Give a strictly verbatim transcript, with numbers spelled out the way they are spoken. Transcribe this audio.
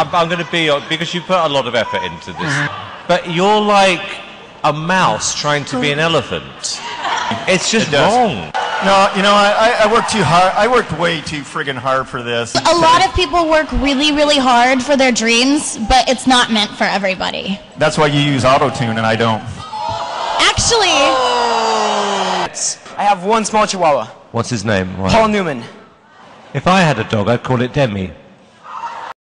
I'm, I'm going to be, because you put a lot of effort into this, but you're like a mouse trying to be an elephant. It's just it wrong. No, you know, I, I worked too hard. I worked way too friggin' hard for this. A lot of people work really, really hard for their dreams, but it's not meant for everybody. That's why you use auto-tune and I don't. Actually... Oh. I have one small chihuahua. What's his name? Right. Paul Newman. If I had a dog, I'd call it Demi.